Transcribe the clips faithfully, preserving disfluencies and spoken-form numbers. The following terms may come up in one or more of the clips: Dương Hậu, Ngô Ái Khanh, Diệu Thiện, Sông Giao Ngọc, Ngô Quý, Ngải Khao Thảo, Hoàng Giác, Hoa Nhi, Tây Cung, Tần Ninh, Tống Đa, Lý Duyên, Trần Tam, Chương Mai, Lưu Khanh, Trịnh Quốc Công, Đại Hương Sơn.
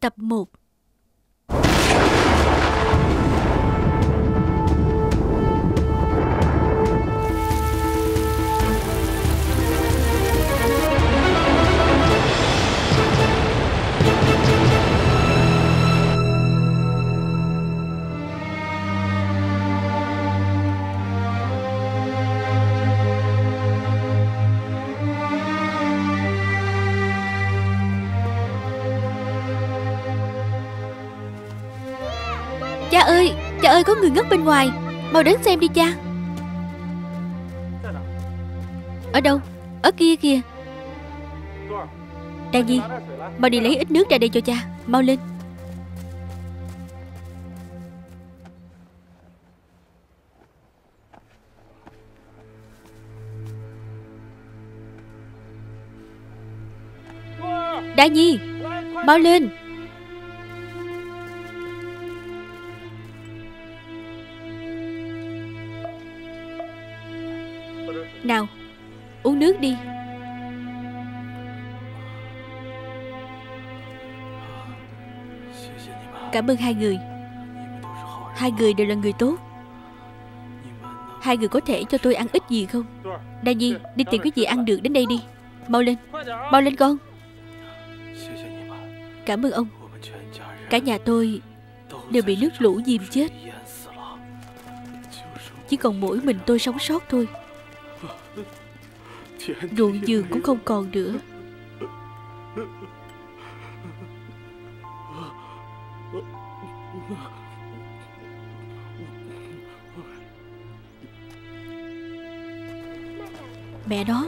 Tập một. Cha ơi, cha ơi, có người ngất bên ngoài. Mau đến xem đi cha. Ở đâu? Ở kia kìa. Đa Nhi, mau đi lấy ít nước ra đây cho cha. Mau lên. Đa Nhi, mau lên. Nào, uống nước đi. Cảm ơn hai người. Hai người đều là người tốt. Hai người có thể cho tôi ăn ít gì không? Đa Nhi, đi tìm cái gì ăn được đến đây đi. Mau lên, mau lên con. Cảm ơn ông. Cả nhà tôi đều bị nước lũ dìm chết. Chỉ còn mỗi mình tôi sống sót thôi. Ruộng vườn cũng không còn nữa. Mẹ nó,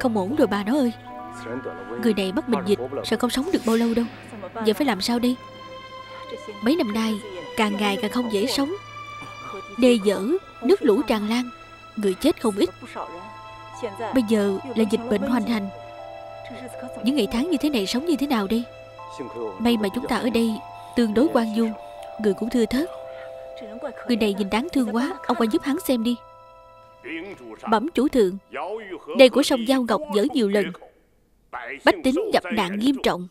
không ổn rồi bà nó ơi. Người này mắc bệnh dịch, sợ không sống được bao lâu đâu. Giờ phải làm sao đây? Mấy năm nay càng ngày càng không dễ sống. Đê dở, nước lũ tràn lan, người chết không ít. Bây giờ là dịch bệnh hoành hành. Những ngày tháng như thế này sống như thế nào đây? May mà chúng ta ở đây tương đối khoan dung, người cũng thưa thớt. Người này nhìn đáng thương quá. Ông qua giúp hắn xem đi. Bẩm chủ thượng, đây của sông Giao Ngọc dở nhiều lần, bách tính gặp nạn nghiêm trọng,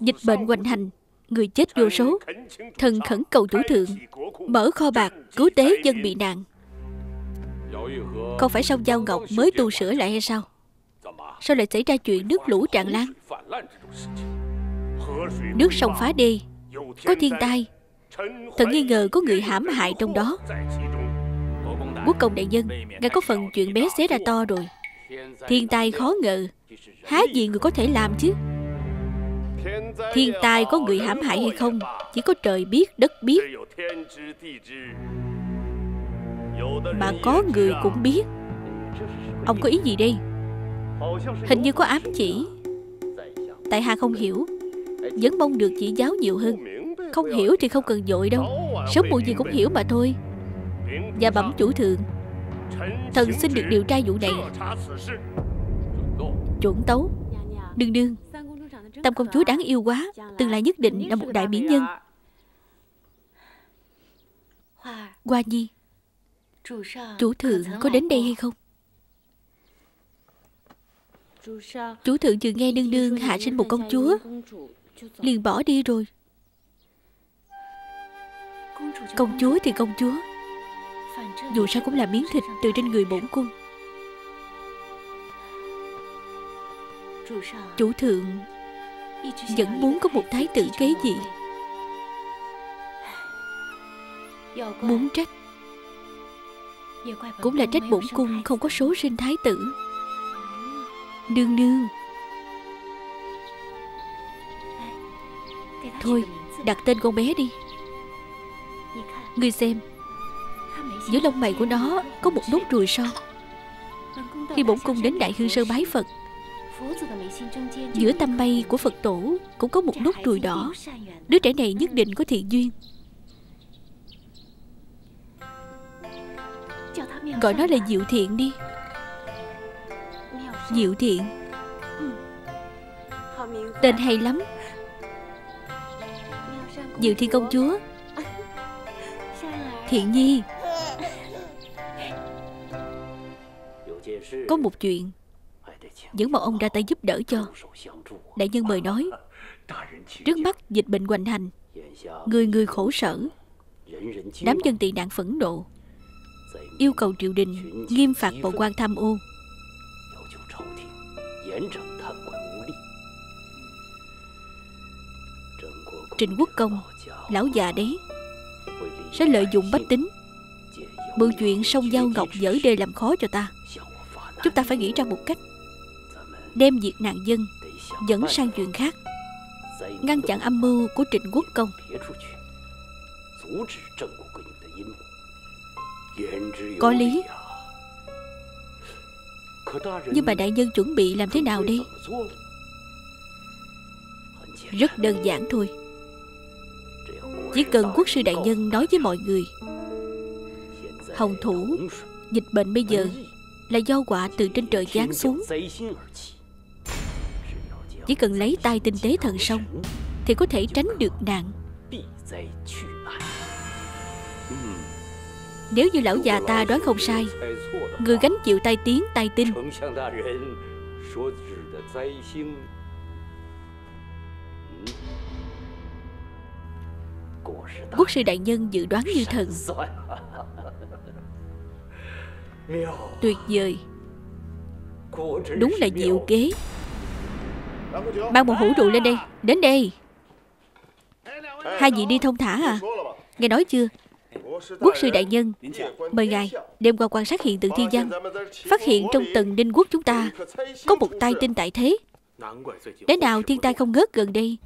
dịch bệnh hoành hành, người chết vô số. Thần khẩn cầu chủ thượng mở kho bạc cứu tế dân bị nạn. Không phải sông Giao Ngọc mới tu sửa lại hay sao? Sao lại xảy ra chuyện nước lũ tràn lan? Nước sông phá đê, có thiên tai. Thần nghi ngờ có người hãm hại trong đó. Quốc công đại nhân, ngài có phần chuyện bé xé ra to rồi. Thiên tai khó ngờ, há gì người có thể làm chứ? Thiên tai có người hãm hại hay không, chỉ có trời biết đất biết. Mà có người cũng biết. Ông có ý gì đây? Hình như có ám chỉ. Tại hạ không hiểu, vẫn mong được chỉ giáo nhiều hơn. Không hiểu thì không cần vội đâu, sớm muộn gì cũng hiểu mà thôi. Và bẩm chủ thượng, thần xin được điều tra vụ này. Chuẩn tấu. Đương đương, Tam công chúa đáng yêu quá, tương lai nhất định là một đại mỹ nhân. Hoa Nhi, chủ thượng có đến đây hay không? Chủ thượng vừa nghe nương nương hạ sinh một công chúa, liền bỏ đi rồi. Công chúa thì công chúa, dù sao cũng là miếng thịt từ trên người bổn cung. Chủ thượng vẫn muốn có một thái tử kế vị. Muốn trách cũng là trách bổn cung không có số sinh thái tử. Nương nương, thôi đặt tên con bé đi. Ngươi xem, giữa lông mày của nó có một nốt ruồi son. Khi bổn cung đến Đại Hương Sơn bái Phật, giữa tâm mây của Phật tổ cũng có một nốt ruồi đỏ. Đứa trẻ này nhất định có thiện duyên. Gọi nó là Diệu Thiện đi. Diệu Thiện, tên hay lắm. Diệu Thiện công chúa, Thiện Nhi. Có một chuyện Vẫn mong ông ra tay giúp đỡ cho. Đại nhân mời nói. Trước mắt dịch bệnh hoành hành, người người khổ sở, đám dân tị nạn phẫn nộ, yêu cầu triều đình nghiêm phạt bộ quan tham ô. Trịnh Quốc Công, lão già đấy, sẽ lợi dụng bách tính, mượn chuyện sông Giao Ngọc dở đê làm khó cho ta. Chúng ta phải nghĩ ra một cách đem việc nạn dân dẫn sang chuyện khác, ngăn chặn âm mưu của Trịnh Quốc Công. Có lý. Nhưng mà đại nhân chuẩn bị làm thế nào đi? Rất đơn giản thôi. Chỉ cần quốc sư đại nhân nói với mọi người, hồng thủ dịch bệnh bây giờ là do họa từ trên trời giáng xuống, chỉ cần lấy tay tinh tế thần sông thì có thể tránh được nạn. Nếu như lão già ta đoán không sai, người gánh chịu tai tiếng tai tinh quốc sư đại nhân dự đoán như thần. Tuyệt vời. Đúng là diệu kế. Mang một hũ rượu lên đây. Đến đây. Hai vị đi thông thả à? Nghe nói chưa? Quốc sư đại nhân, mời ngài. Đêm qua quan sát hiện tượng thiên văn, phát hiện trong Tần Ninh quốc chúng ta có một tai tinh tại thế. Để nào thiên tai không ngớt gần đây,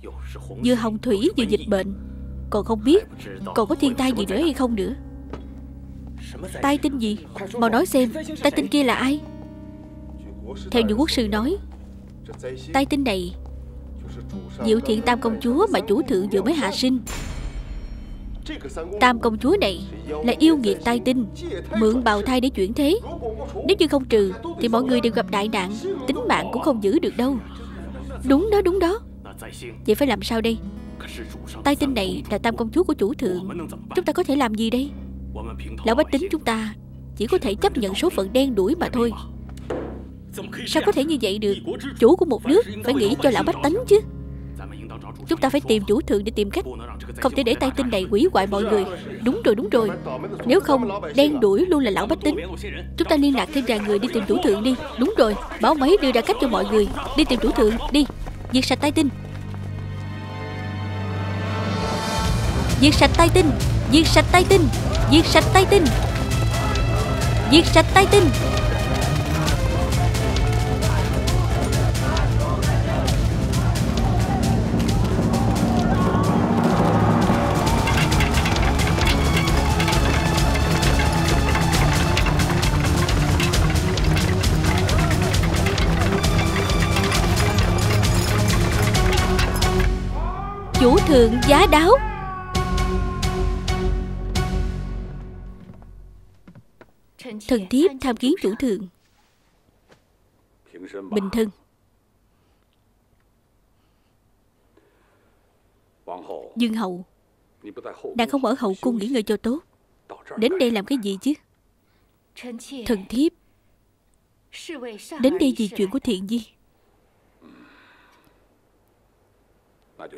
vừa hồng thủy vừa dịch bệnh. Còn không biết còn có thiên tai gì nữa hay không nữa. Tai tinh gì? Mau nói xem, tai tinh kia là ai? Theo những quốc sư nói, tai tinh này Diệu Thiện tam công chúa mà chủ thượng vừa mới hạ sinh. Tam công chúa này là yêu nghiệt tai tinh, mượn bào thai để chuyển thế. Nếu như không trừ thì mọi người đều gặp đại nạn, tính mạng cũng không giữ được đâu. Đúng đó, đúng đó. Vậy phải làm sao đây? Tai tinh này là tam công chúa của chủ thượng, chúng ta có thể làm gì đây? Lão bách tính chúng ta chỉ có thể chấp nhận số phận đen đủi mà thôi. Sao có thể như vậy được? Chủ của một nước phải nghĩ cho lão bách tánh chứ. Chúng ta phải tìm chủ thượng để tìm cách, không thể để tai tinh này hủy hoại mọi người. Đúng rồi, đúng rồi. Nếu không, đen đuổi luôn là lão bách tính. Chúng ta liên lạc thêm vài người đi tìm chủ thượng đi. Đúng rồi, báo máy đưa ra cách cho mọi người. Đi tìm chủ thượng, đi. Diệt sạch tai tinh. Diệt sạch tai tinh. Diệt sạch tai tinh. Diệt sạch tai tinh. Diệt sạch tai tinh. Chủ thượng giá đáo. Thần thiếp tham kiến chủ thượng. Bình thân. Dương hậu, nàng không ở hậu cung nghỉ ngơi cho tốt, đến đây làm cái gì chứ? Thần thiếp đến đây vì chuyện của Thiện Di.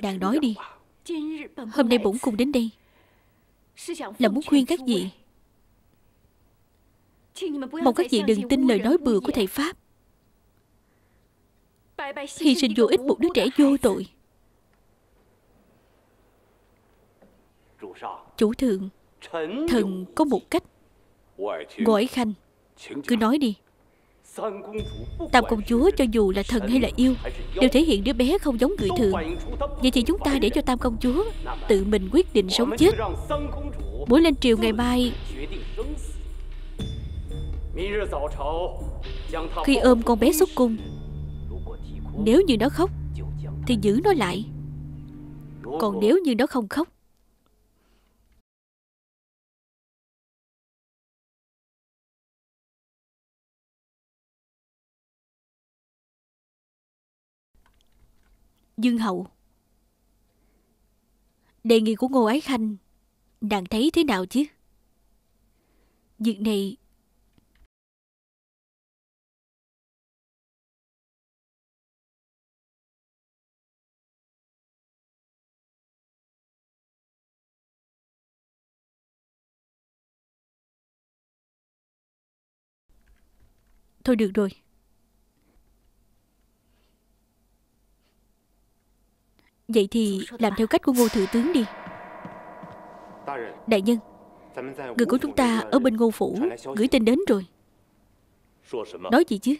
Nàng nói đi. Hôm nay bổn cung đến đây là muốn khuyên các vị, mong các vị đừng tin lời nói bừa của thầy pháp, hy sinh vô ích một đứa trẻ vô tội. Chủ thượng, thần có một cách. Ngô Ái Khanh, cứ nói đi. Tam công chúa cho dù là thần hay là yêu, đều thể hiện đứa bé không giống người thường. Vậy thì chúng ta để cho tam công chúa tự mình quyết định sống chết. Buổi lên triều ngày mai, khi ôm con bé xuất cung, nếu như nó khóc thì giữ nó lại. Còn nếu như nó không khóc Dương hậu, đề nghị của Ngô Ái Khanh nàng thấy thế nào chứ? Việc này Thôi được rồi. Vậy thì làm theo cách của Ngô Thừa Tướng đi. Đại nhân, người của chúng ta ở bên Ngô Phủ gửi tin đến rồi. Nói gì chứ?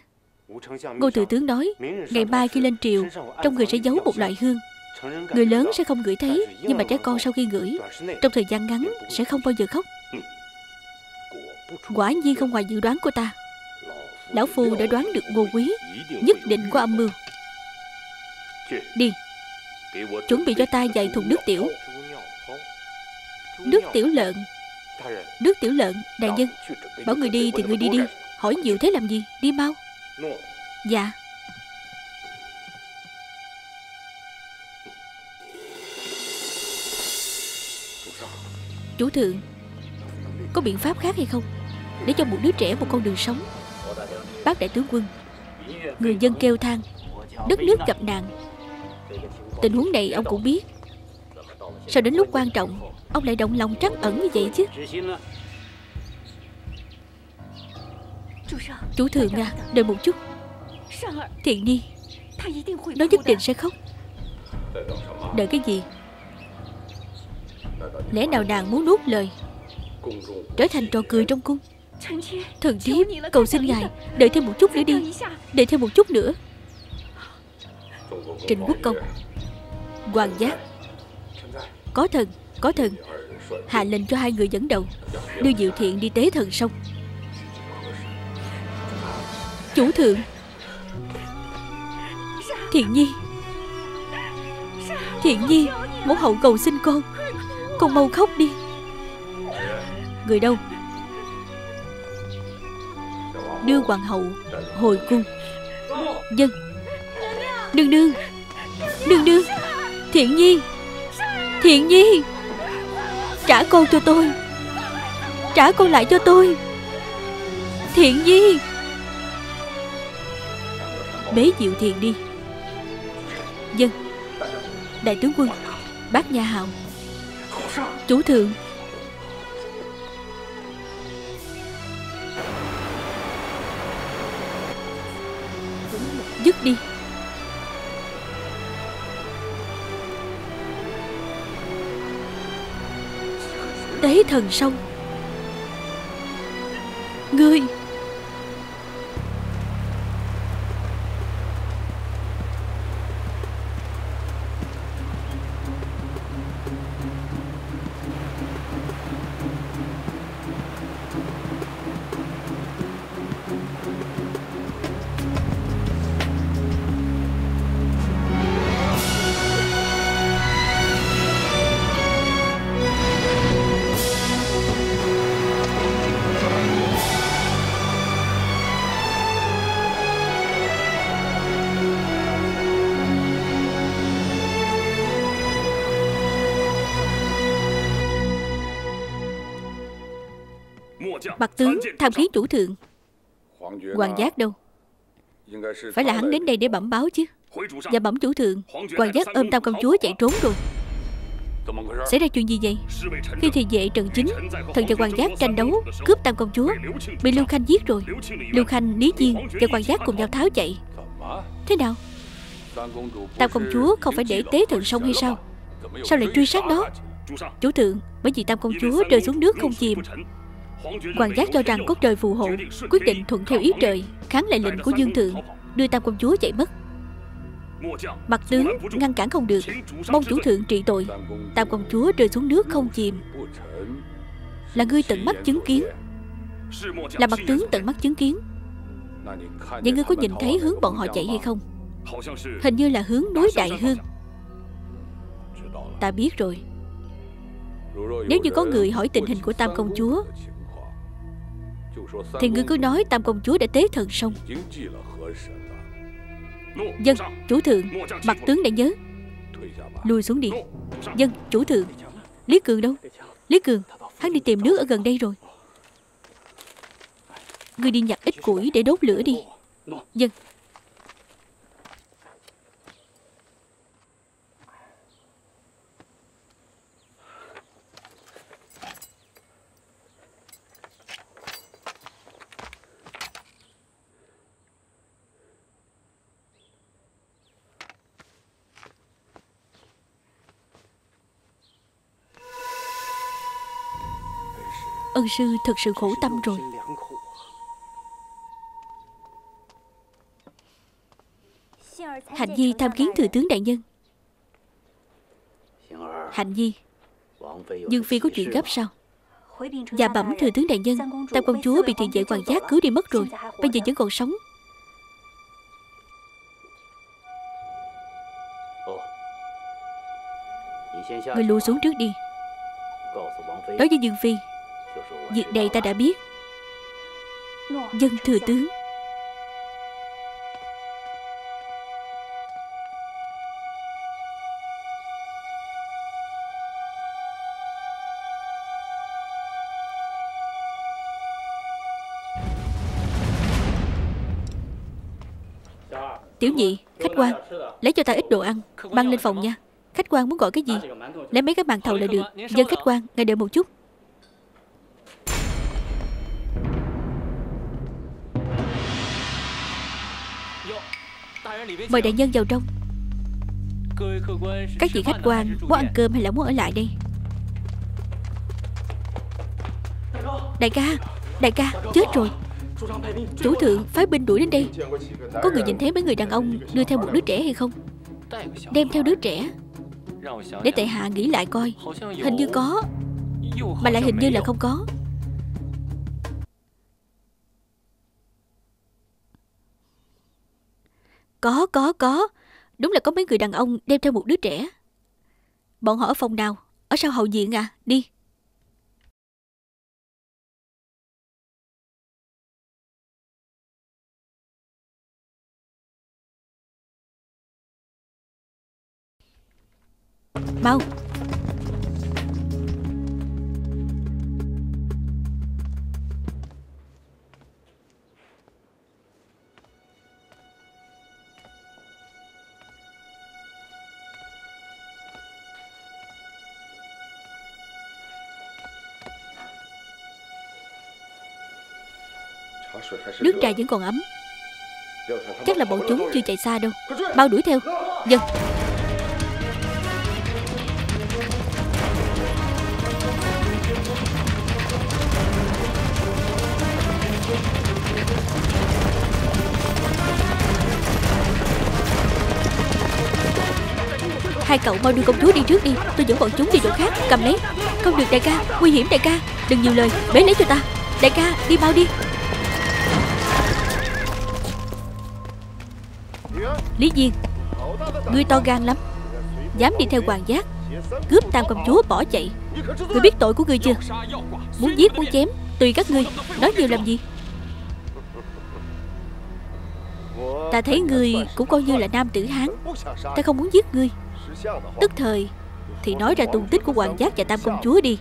Ngô Thừa Tướng nói, ngày mai khi lên triều, trong người sẽ giấu một loại hương. Người lớn sẽ không ngửi thấy, nhưng mà trẻ con sau khi ngửi, trong thời gian ngắn sẽ không bao giờ khóc. Quả nhiên không ngoài dự đoán của ta. Lão Phu đã đoán được Ngô Quý nhất định có âm mưu. Đi, chuẩn bị cho ta vài thùng nước tiểu. Nước tiểu lợn. Nước tiểu lợn, đại nhân. Bảo người đi thì người đi đi. Hỏi nhiều thế làm gì, đi mau. Dạ. Chủ thượng, có biện pháp khác hay không để cho một đứa trẻ một con đường sống? Bác đại tướng quân, người dân kêu than, đất nước gặp nạn. Tình huống này ông cũng biết. Sao đến lúc quan trọng ông lại động lòng trắc ẩn như vậy chứ? Chủ thượng à, đợi một chút. Thiện Nhi, nó nhất định sẽ khóc. Đợi cái gì? Lẽ nào nàng muốn nuốt lời, trở thành trò cười trong cung? Thần thiếp cầu xin ngài, đợi thêm một chút nữa đi. Đợi thêm một chút nữa. Trịnh Quốc Công, Hoàng Giác, có thần, có thần, hạ lệnh cho hai người dẫn đầu đưa Diệu Thiện đi tế thần xong. Chủ thượng. Thiện Nhi, Thiện Nhi, mẫu hậu cầu xin con. Con mau khóc đi. Người đâu? Đưa hoàng hậu hồi cung. Dân. Nương nương, nương nương. Thiện Nhi, Thiện Nhi, trả con cho tôi. Trả con lại cho tôi. Thiện Nhi. Bế Diệu Thiện đi. Dân. Đại tướng quân, bác nhà hậu. Chủ thượng. Dứt đi. Tế thần xong. Ngươi. Mặt tướng tham kiến chủ thượng. Hoàng Giác đâu? Phải là hắn đến đây để bẩm báo chứ. Và bẩm chủ thượng, Hoàng Giác ôm Tam công chúa chạy trốn rồi. Xảy ra chuyện gì vậy? Khi thì vệ Trần Chính, thần và Hoàng Giác tranh đấu cướp Tam công chúa, bị Lưu Khanh giết rồi. Lưu Khanh, Lý Duyên và Hoàng Giác cùng nhau tháo chạy. Thế nào? Tam công chúa không phải để tế thượng sông hay sao? Sao lại truy sát nó? Chủ thượng, bởi vì Tam công chúa rơi xuống nước không chìm. Hoàng Giác cho rằng có trời phù hộ, quyết định thuận theo ý trời, kháng lại lệnh của Dương thượng, đưa Tam công chúa chạy mất. Mặt tướng ngăn cản không được, mong chủ thượng trị tội. Tam công chúa rơi xuống nước không chìm là ngươi tận mắt chứng kiến. Là mặt tướng tận mắt chứng kiến. Vậy ngươi có nhìn thấy hướng bọn họ chạy hay không? Hình như là hướng núi Đại Hương. Ta biết rồi. Nếu như có người hỏi tình hình của Tam công chúa thì ngươi cứ nói Tam công chúa đã tế thần xong. Dân. Chủ thượng, mặt tướng đã nhớ. Lui xuống đi. Dân. Chủ thượng. Lý Cường đâu? Lý Cường, hắn đi tìm nước ở gần đây rồi. Ngươi đi nhặt ít củi để đốt lửa đi. Dân. ân sư thực sự khổ tâm rồi. Hạnh Nhi tham kiến thừa tướng đại nhân. Hạnh Nhi, Dương phi có chuyện gấp sao? Dạ bẩm thừa tướng đại nhân, Tam công chúa bị thị vệ hoàng giác cứu đi mất rồi, bây giờ vẫn còn sống. Người lui xuống trước đi. Đối với Dương phi, việc này ta đã biết. Dân thừa tướng. Tiểu nhị, khách quan, lấy cho ta ít đồ ăn mang lên phòng nha. Khách quan muốn gọi cái gì, lấy mấy cái màn thầu là được. Dân khách quan, ngài đợi một chút. Mời đại nhân vào trong. Các vị khách quan muốn ăn cơm hay là muốn ở lại đây? Đại ca, đại ca, chết rồi. Chủ thượng phái binh đuổi đến đây. Có người nhìn thấy mấy người đàn ông đưa theo một đứa trẻ hay không? Đem theo đứa trẻ. Để tại hạ nghĩ lại coi. Hình như có, mà lại hình như là không có. Có, có, có. Đúng là có mấy người đàn ông đem theo một đứa trẻ. Bọn họ ở phòng nào? Ở sau hậu viện à? Đi. Mau. Nước trà vẫn còn ấm. Chắc là bọn chúng chưa chạy xa đâu. Mau đuổi theo. Dân. Hai cậu mau đưa công chúa đi trước đi. Tôi dẫn bọn chúng đi chỗ khác. Cầm lấy. Không được đại ca, nguy hiểm đại ca. Đừng nhiều lời, bế lấy cho ta. Đại ca, đi mau đi. Lý Duyên, ngươi to gan lắm, dám đi theo hoàng giác cướp tam công chúa bỏ chạy. Ngươi biết tội của ngươi chưa? Muốn giết muốn chém tùy các ngươi, nói nhiều làm gì. Ta thấy ngươi cũng coi như là nam tử Hán. Ta không muốn giết ngươi. Tức thời thì nói ra tung tích của hoàng giác và tam công chúa đi.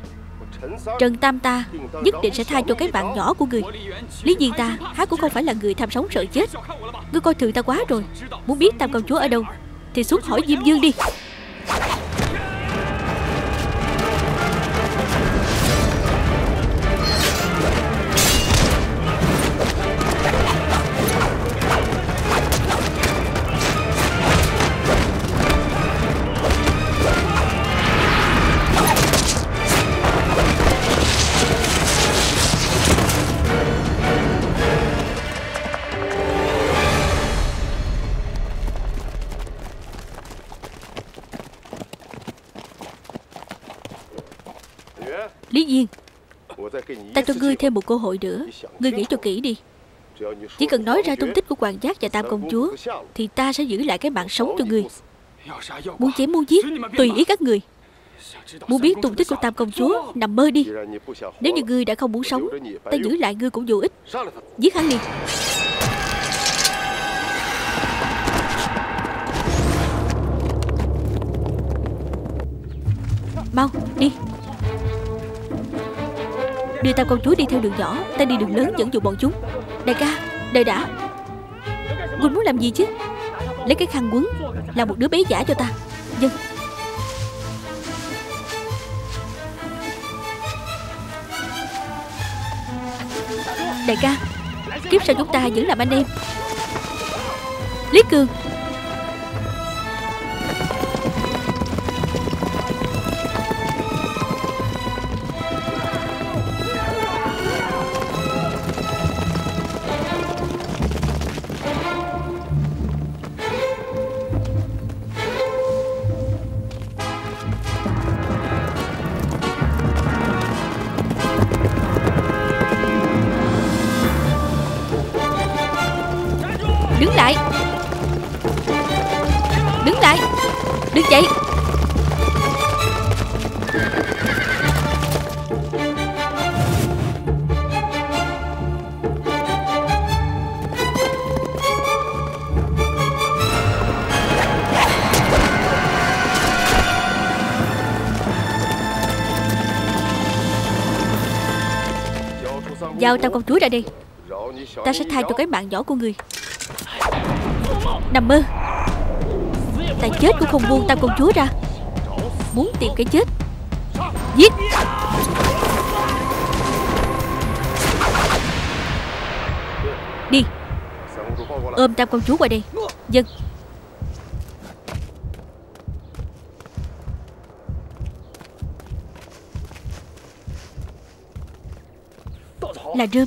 Trần Tam ta nhất định sẽ tha cho cái bạn nhỏ của ngươi. Lý Duyên ta há cũng không phải là người tham sống sợ chết. Ngươi coi thường ta quá rồi. Muốn biết tam công chúa ở đâu thì xuống hỏi Diêm Dương đi. Ta cho ngươi thêm một cơ hội nữa. Ngươi nghĩ cho kỹ đi. Chỉ cần nói ra tung tích của hoàng giác và tam công chúa thì ta sẽ giữ lại cái mạng sống cho ngươi. Muốn chém muốn giết tùy ý các ngươi. Muốn biết tung tích của tam công chúa, nằm mơ đi. Nếu như ngươi đã không muốn sống, ta giữ lại ngươi cũng vô ích. Giết hắn liền. Mau đi. Đưa tam công chúa đi theo đường nhỏ, ta đi đường lớn dẫn dụ bọn chúng. Đại ca, đợi đã. Ngươi muốn làm gì chứ? Lấy cái khăn quấn làm một đứa bé giả cho ta. Dân. Đại ca, kiếp sau chúng ta vẫn làm anh em. Lý Cường. lại, đứng dậy. Giao Tam công chúa ra đây, ta sẽ thay cho cái mạng nhỏ của người. Nằm mơ, ta chết cũng không buông Tam công chúa ra. Muốn tìm cái chết, giết. Đi, ôm Tam công chúa qua đây. Dân. Là rơm.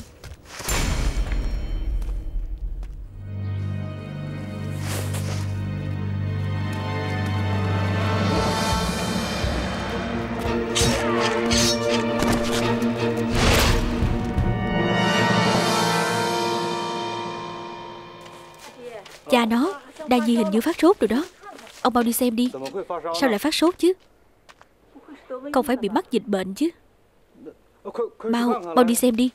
Cha nó, Đa Nhi hình như phát sốt rồi đó. Ông mau đi xem đi. Sao lại phát sốt chứ? Không phải bị mắc dịch bệnh chứ. Mau, mau đi xem đi.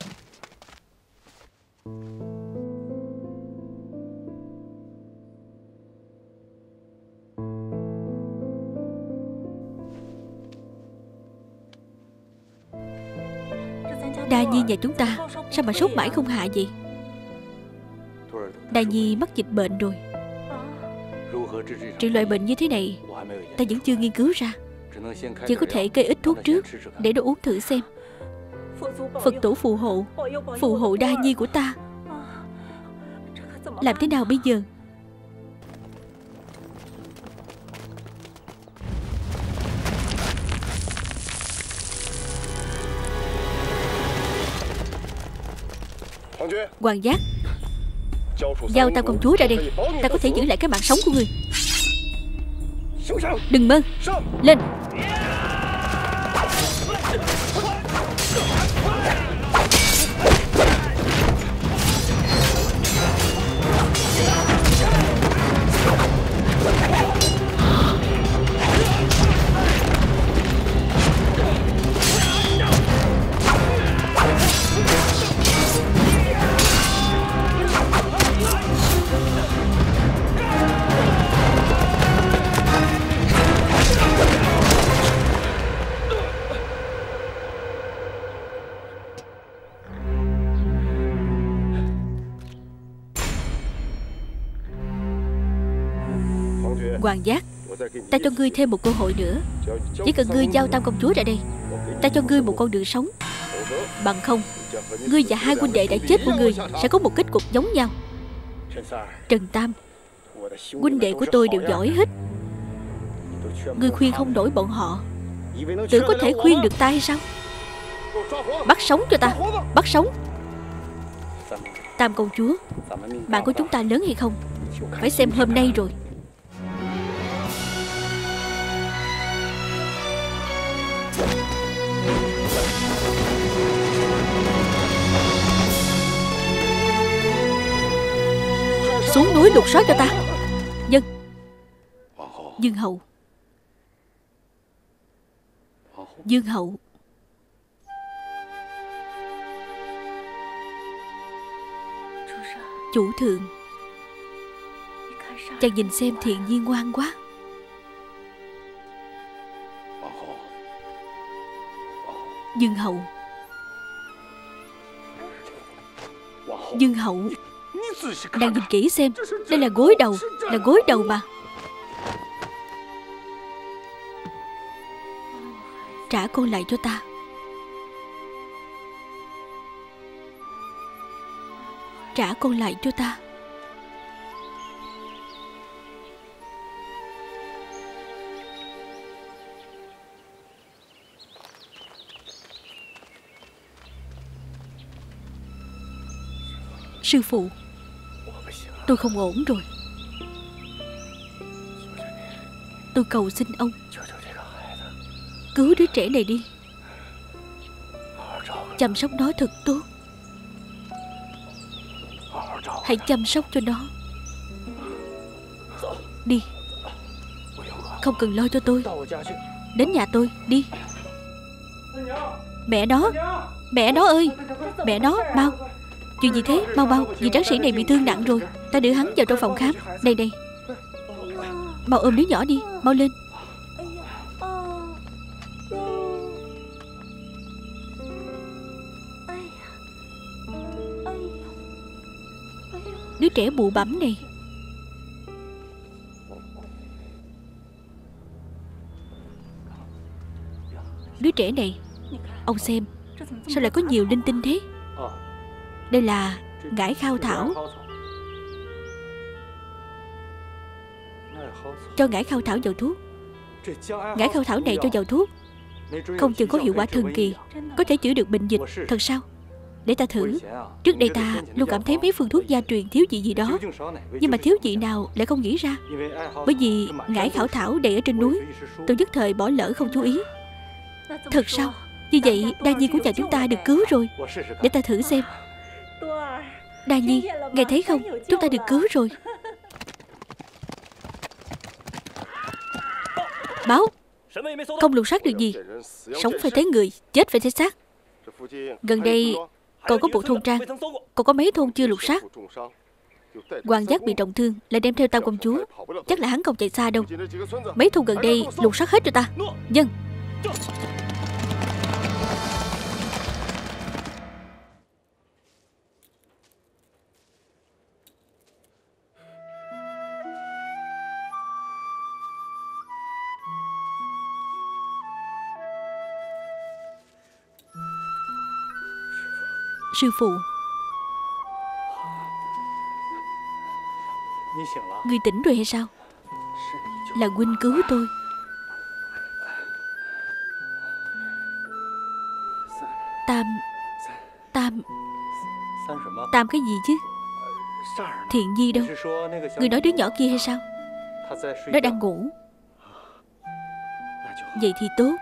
Đa Nhi nhà chúng ta sao mà sốt mãi không hạ vậy? Đa Nhi mắc dịch bệnh rồi. Trị loại bệnh như thế này ta vẫn chưa nghiên cứu ra, chỉ có thể kê ít thuốc trước để đồ uống thử xem. Phật tổ phù hộ, phù hộ Đa Nhi của ta. Làm thế nào bây giờ? Hoàng giác, giao Tam công chúa ra đây. Ta có thể giữ lại cái mạng sống của người. Đừng mơ. Lên. Hoàng giác, ta cho ngươi thêm một cơ hội nữa. Chỉ cần ngươi giao Tam công chúa ra đây, ta cho ngươi một con đường sống. Bằng không, ngươi và hai huynh đệ đã chết của ngươi sẽ có một kết cục giống nhau. Trần Tam, huynh đệ của tôi đều giỏi hết. Ngươi khuyên không nổi bọn họ, tưởng có thể khuyên được ta hay sao? Bắt sống cho ta, bắt sống. Tam công chúa, bạn của chúng ta lớn hay không phải xem hôm nay rồi. Xuống núi lục soát cho ta. Dân. Dương Hậu. Dương Hậu. Chủ thượng, chàng nhìn xem Thiện Nhi ngoan quá. Dương Hậu. Dương Hậu, đang nhìn kỹ xem. Đây là gối đầu. Là gối đầu mà. Trả con lại cho ta. Trả con lại cho ta. Sư phụ, tôi không ổn rồi. Tôi cầu xin ông cứu đứa trẻ này đi, chăm sóc nó thật tốt. Hãy chăm sóc cho nó. Đi. Không cần lo cho tôi. Đến nhà tôi đi. Mẹ đó, mẹ đó ơi, mẹ đó, mau. Chuyện gì thế? Mau mau, vì tráng sĩ này bị thương nặng rồi. Ta đưa hắn vào trong phòng khám. Đây đây, mau ôm đứa nhỏ đi. Mau lên. Đứa trẻ bụ bẫm này. Đứa trẻ này, ông xem, sao lại có nhiều linh tinh thế? Đây là Ngải Khao Thảo. Cho Ngải Khao Thảo vào thuốc. Ngải Khao Thảo này cho vào thuốc, không chừng có hiệu quả thần kỳ, có thể chữa được bệnh dịch. Thật sao? Để ta thử. Trước đây ta luôn cảm thấy mấy phương thuốc gia truyền thiếu vị gì, gì đó, nhưng mà thiếu vị nào lại không nghĩ ra. Bởi vì Ngải Khao Thảo đầy ở trên núi, tôi nhất thời bỏ lỡ không chú ý. Thật sao? Như vậy Đa Nhi của nhà chúng ta được cứu rồi. Để ta thử xem. Đa Nhi, nghe thấy không? Chúng ta được cứu rồi. Báo, không lục soát được gì. Sống phải thấy người, chết phải thấy xác. Gần đây còn có một thôn trang, còn có mấy thôn chưa lục soát. Hoàng giác bị trọng thương, lại đem theo Tam công chúa, chắc là hắn không chạy xa đâu. Mấy thôn gần đây lục soát hết rồi ta. Vâng. Sư phụ, ngươi tỉnh rồi hay sao? Là huynh cứu tôi. Tam, Tam, Tam cái gì chứ? Thiện Nhi đâu? Ngươi nói đứa nhỏ kia hay sao? Nó đang ngủ. Vậy thì tốt.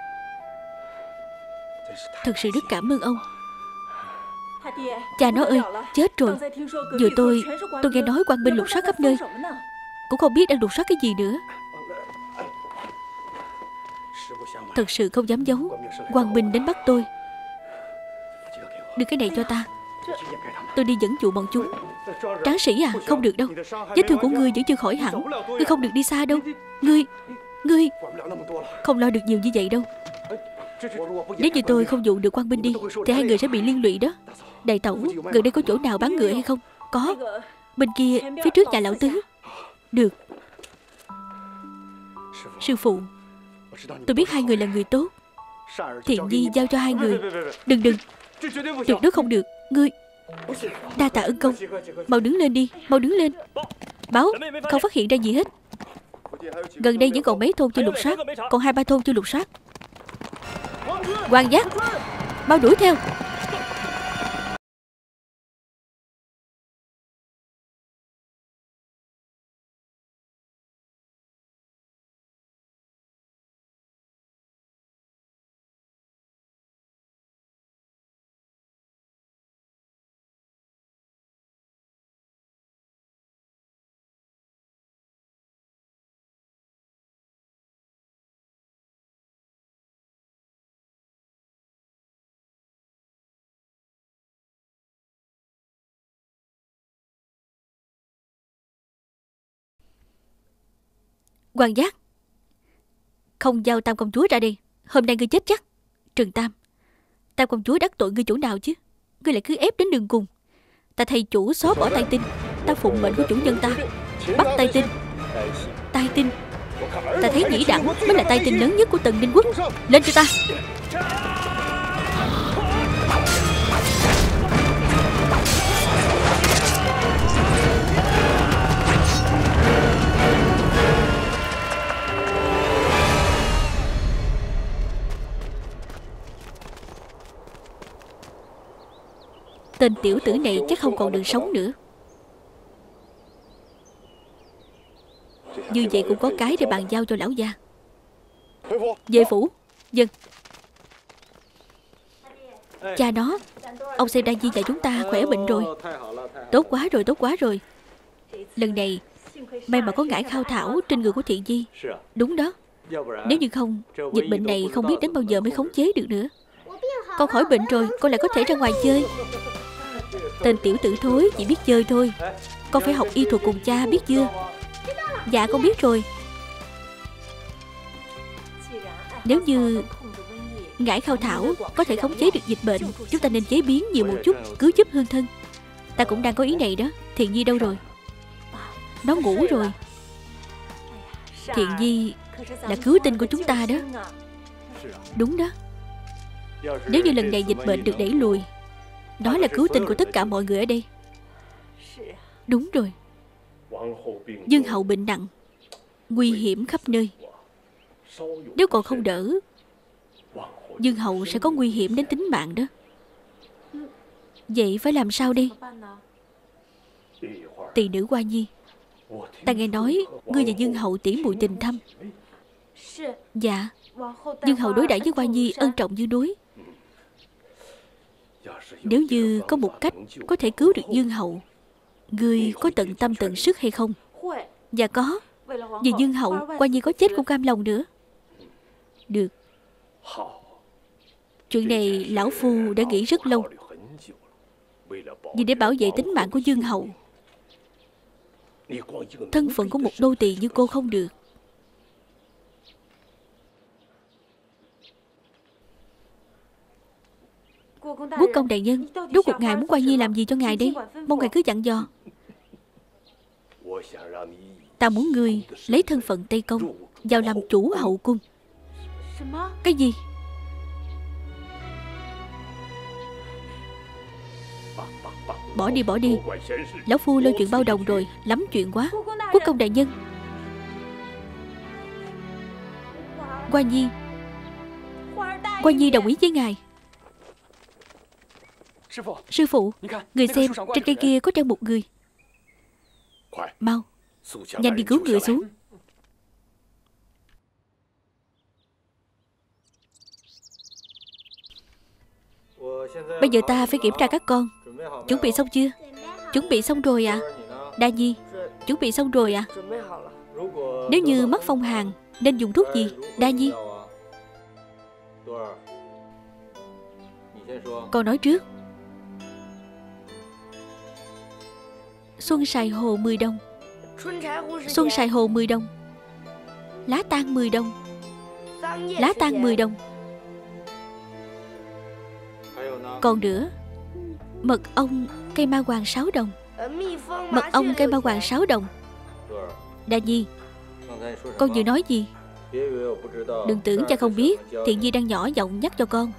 Thật sự rất cảm ơn ông. Cha nó ơi, chết rồi. Vừa tôi, tôi nghe nói quan binh lục soát khắp nơi, cũng không biết đang lục soát cái gì nữa. Thật sự không dám giấu, quan binh đến bắt tôi. Đưa cái này cho ta, tôi đi dẫn dụ bọn chúng. Tráng sĩ à, không được đâu. Vết thương của ngươi vẫn chưa khỏi hẳn, ngươi không được đi xa đâu. Ngươi, ngươi không lo được nhiều như vậy đâu. Nếu như tôi không dụ được quan binh đi thì hai người sẽ bị liên lụy đó. Đại tẩu, gần đây có chỗ nào bán ngựa hay không? Có, bên kia phía trước nhà lão tứ. Được. Sư phụ, tôi biết hai người là người tốt. Thiện Nhi giao cho hai người. Đừng đừng, tuyệt đối không được. Ngươi, đa tạ ân công. Mau đứng lên đi, mau đứng lên. Báo, không phát hiện ra gì hết. Gần đây vẫn còn mấy thôn chưa lục soát, còn hai ba thôn chưa lục soát. Quan giác, mau đuổi theo. Quan giác, không giao Tam công chúa ra đi, hôm nay ngươi chết chắc. Trần Tam, Tam công chúa đắc tội ngươi chỗ nào chứ? Ngươi lại cứ ép đến đường cùng. Ta thay chủ xóa bỏ Tay Tinh, ta phụng mệnh của chủ nhân ta, bắt Tay Tinh. Tay Tinh, ta thấy Nhĩ Đẳng mới là Tay Tinh lớn nhất của Tần Ninh quốc. Lên cho ta. Tên tiểu tử này chắc không còn đường sống nữa. Như vậy cũng có cái để bàn giao cho lão gia. Về phủ. Vâng. Cha nó, ông xem Đa Di nhà chúng ta khỏe bệnh rồi. Tốt quá rồi, tốt quá rồi. Lần này may mà có Ngải Khao Thảo trên người của Thiện Di. Đúng đó, Nếu như không, dịch bệnh này không biết đến bao giờ mới khống chế được nữa. Con khỏi bệnh rồi, con lại có thể ra ngoài chơi. Tên tiểu tử thối chỉ biết chơi thôi. Con phải học y thuật cùng cha, biết chưa? Dạ con biết rồi. Nếu như Ngải Khao Thảo có thể khống chế được dịch bệnh, chúng ta nên chế biến nhiều một chút, cứu giúp hương thân. Ta cũng đang có ý này đó. Thiện Nhi đâu rồi? Nó ngủ rồi. Thiện Nhi là cứu tinh của chúng ta đó. Đúng đó. Nếu như lần này dịch bệnh được đẩy lùi, đó là cứu tinh của tất cả mọi người ở đây. Đúng rồi. Dương hậu bệnh nặng, nguy hiểm khắp nơi. Nếu còn không đỡ, Dương hậu sẽ có nguy hiểm đến tính mạng đó. Vậy phải làm sao đây? Tỳ nữ Hoa Nhi, ta nghe nói ngươi và Dương hậu tỉ muội tình thâm. Dạ. Dương hậu đối đãi với Hoa Nhi ân trọng như đối. Nếu như có một cách có thể cứu được Dương hậu, ngươi có tận tâm tận sức hay không? Dạ có. Vì Dương hậu, Hoa Nhi có chết cũng cam lòng nữa. Được. Chuyện này lão phu đã nghĩ rất lâu. Vì để bảo vệ tính mạng của Dương hậu, thân phận của một đô tỳ như cô không được. Quốc công đại nhân, rốt cuộc ngài muốn Hoa Nhi làm gì cho ngài đây? Mong ngài cứ dặn dò. Ta muốn ngươi lấy thân phận Tây Công vào làm chủ hậu cung. Cái gì? Bỏ đi, bỏ đi. Lão phu lôi chuyện bao đồng rồi, lắm chuyện quá. Quốc công đại nhân, Hoa Nhi, Hoa Nhi đồng ý với ngài. Sư phụ, người xem, trên cây kia có treo một người. Mau, nhanh đi cứu người xuống. Bây giờ ta phải kiểm tra các con. Chuẩn bị xong chưa? Chuẩn bị xong rồi ạ. Đa Nhi, chuẩn bị xong rồi ạ. Nếu như mắc phong hàn nên dùng thuốc gì? Đa Nhi, con nói trước. Xuân sài hồ mười đồng, xuân sài hồ mười đồng, lá tan mười đồng, lá tan mười đồng. Còn nữa, mật ong cây ma hoàng sáu đồng, mật ong cây ma hoàng sáu đồng. Đa Nhi, con vừa nói gì? Đừng tưởng cha không biết. Thiện Nhi đang nhỏ giọng nhắc cho con.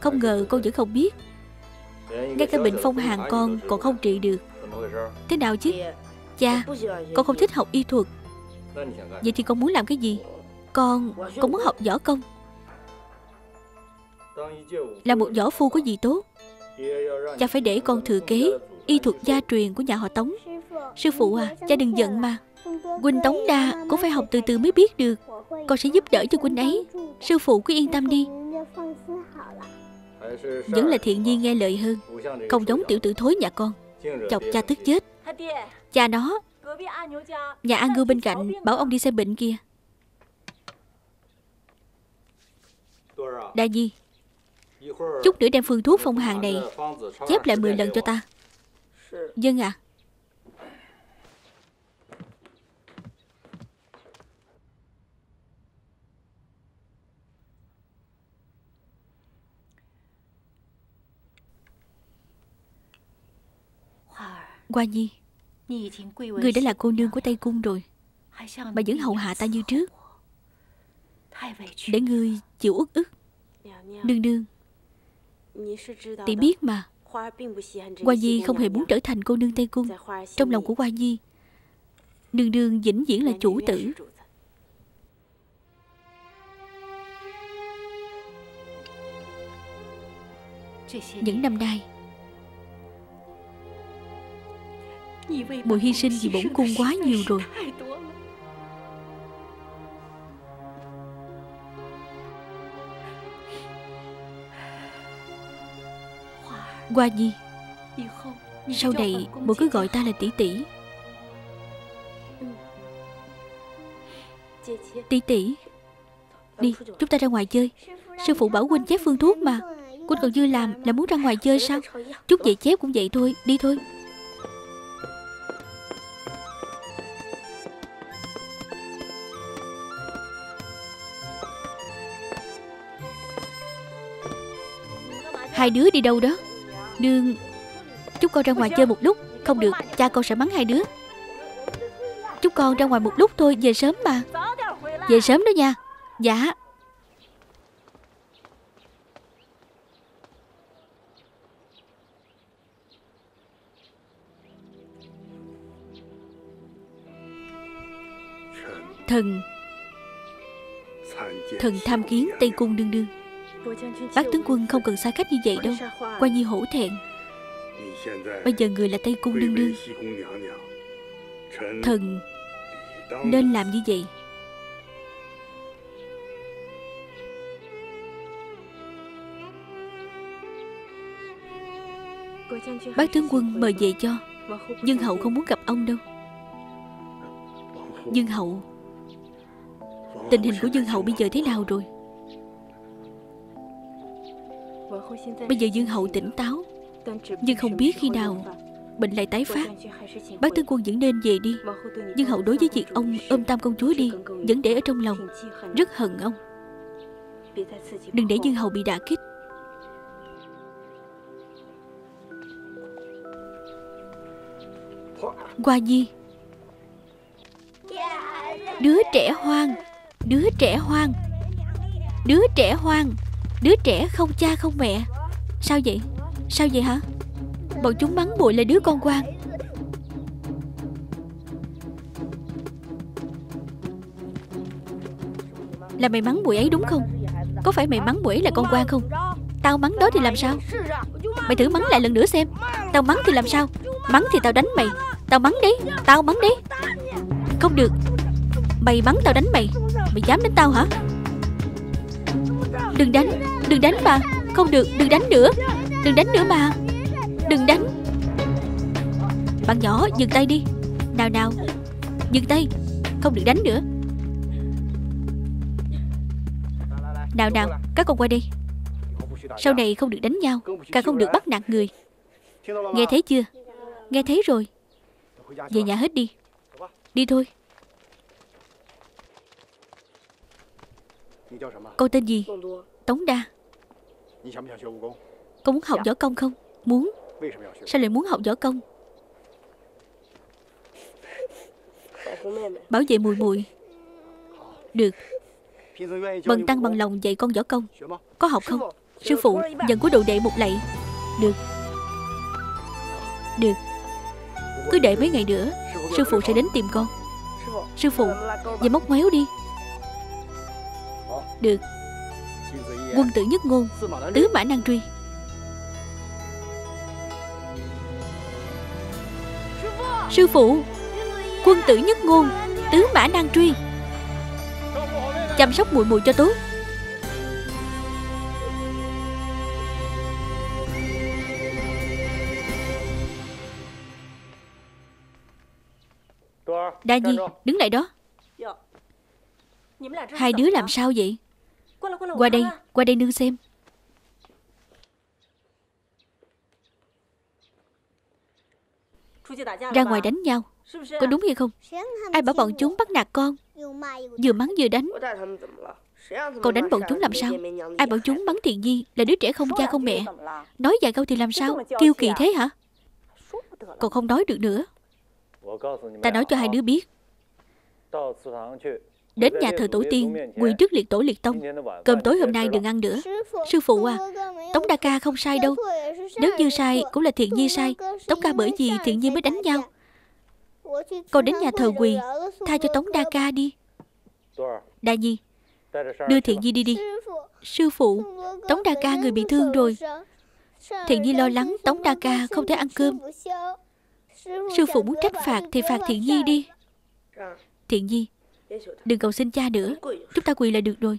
Không ngờ con vẫn không biết. Ngay cả bệnh phong hàn con còn không trị được. Thế nào chứ? Cha, con không thích học y thuật. Vậy thì con muốn làm cái gì? Con, con muốn học võ công. Là một võ phu có gì tốt. Cha phải để con thừa kế y thuật gia truyền của nhà họ Tống. Sư phụ à, cha đừng giận mà. Huynh Tống Đa cũng phải học từ từ mới biết được. Con sẽ giúp đỡ cho huynh ấy. Sư phụ cứ yên tâm đi. Vẫn là Thiện Nhi nghe lời hơn. Không giống tiểu tử thối nhà con, chọc cha tức chết. Cha nó, nhà A Ngư bên cạnh bảo ông đi xem bệnh kia. Đa Nhi, chút nữa đem phương thuốc phong hàn này chép lại mười lần cho ta. Vâng ạ. Hoa Nhi, ngươi đã là cô nương của Tây Cung rồi, mà vẫn hầu hạ ta như trước, để ngươi chịu uất ức. Nương nương, tỷ biết mà, Hoa Nhi không hề muốn trở thành cô nương Tây Cung. Trong lòng của Hoa Nhi, nương nương vĩnh viễn là chủ tử. Những năm nay, muội hy sinh vì bổn cung quá nhiều rồi. Hoa Nhi, sau này muội cứ gọi ta là tỷ tỷ. Tỷ tỷ, đi, chúng ta ra ngoài chơi. Sư phụ bảo huynh chép phương thuốc mà. Huynh còn dư làm là muốn ra ngoài chơi sao? Chút vậy chép cũng vậy thôi, đi thôi. Hai đứa đi đâu đó? Nương, chúng con ra ngoài chơi một lúc. Không được, cha con sẽ mắng hai đứa. Chúng con ra ngoài một lúc thôi, về sớm mà. Về sớm đó nha. Dạ. Thần Thần tham kiến Tây Cung nương nương. Bác tướng quân không cần xa cách như vậy đâu. Qua Nhi hổ thẹn. Bây giờ người là Tây Cung nương nương, thần nên làm như vậy. Bác tướng quân mời về cho. Dương Hậu không muốn gặp ông đâu. Dương Hậu, tình hình của Dương Hậu bây giờ thế nào rồi? Bây giờ Dương Hậu tỉnh táo, nhưng không biết khi nào bệnh lại tái phát. Bác tướng quân vẫn nên về đi. Dương Hậu đối với việc ông ôm Tam công chúa đi vẫn để ở trong lòng, rất hận ông. Đừng để Dương Hậu bị đả kích. Hoa Nhi, đứa trẻ hoang, đứa trẻ hoang, đứa trẻ hoang, đứa trẻ không cha không mẹ. Sao vậy? Sao vậy hả? Bọn chúng mắng muội là đứa con hoang. Là mày mắng muội ấy đúng không? Có phải mày mắng muội ấy là con hoang không? Tao mắng đó thì làm sao? Mày thử mắng lại lần nữa xem. Tao mắng thì làm sao? Mắng thì tao đánh mày. Tao mắng đấy, tao mắng đấy. Không được. Mày mắng tao đánh mày. Mày dám đánh tao hả? Đừng đánh, đừng đánh mà. Không được, đừng đánh nữa. Đừng đánh nữa mà. Đừng đánh. Bạn nhỏ dừng tay đi. Nào nào, dừng tay. Không được đánh nữa. Nào nào, các con qua đây. Sau này không được đánh nhau, càng không được bắt nạt người. Nghe thấy chưa? Nghe thấy rồi. Về nhà hết đi. Đi thôi. Con tên gì? Tống Đa. Con muốn học võ công không? Muốn. Sao lại muốn học võ công? Bảo vệ mùi mùi. Được. Bần tăng bằng lòng dạy con võ công. Có học không? Sư phụ nhận của đồ đệ một lạy. Được. Được. Cứ đợi mấy ngày nữa sư phụ sẽ đến tìm con. Sư phụ, về móc ngoéo đi. Được. Quân tử nhất ngôn, tứ mã nan truy. Sư phụ, quân tử nhất ngôn, tứ mã nan truy. Chăm sóc muội muội cho tốt. Đa Nhi, đứng lại đó. Hai đứa làm sao vậy? Qua đây, qua đây nương xem. Ra ngoài đánh nhau, có đúng hay không? Ai bảo bọn chúng bắt nạt con? Vừa mắng vừa đánh. Còn đánh bọn chúng làm sao? Ai bảo chúng mắng Thiện Nhi là đứa trẻ không cha không mẹ? Nói vài câu thì làm sao? Kiêu kỳ thế hả? Còn không nói được nữa. Ta nói cho hai đứa biết, đến nhà thờ tổ tiên quỳ trước liệt tổ liệt tông. Cơm tối hôm nay đừng ăn nữa. Sư phụ à, Tống Đa Ca không sai đâu. Nếu như sai cũng là Thiện Nhi sai. Tống Ca bởi vì Thiện Nhi mới đánh nhau. Con đến nhà thờ quỳ tha cho Tống Đa Ca đi. Đa Nhi, đưa Thiện Nhi đi đi. Sư phụ, Tống Đa Ca người bị thương rồi. Thiện Nhi lo lắng Tống Đa Ca không thể ăn cơm. Sư phụ muốn trách phạt thì phạt Thiện Nhi đi. Thiện Nhi, đừng cầu xin cha nữa. Chúng ta quỳ là được rồi.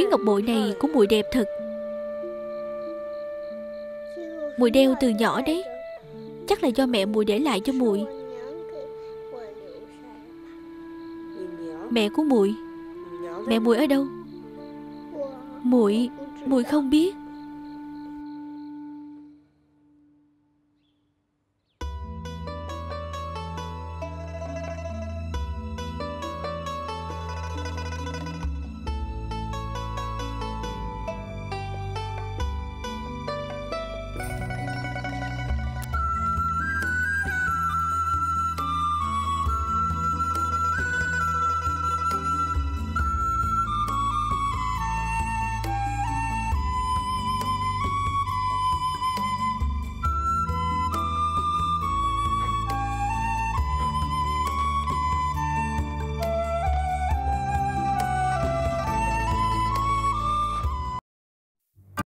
Miếng ngọc bội này của muội đẹp thật. Muội đeo từ nhỏ đấy. Chắc là do mẹ muội để lại cho muội. Mẹ của muội, mẹ muội ở đâu? Muội, muội không biết.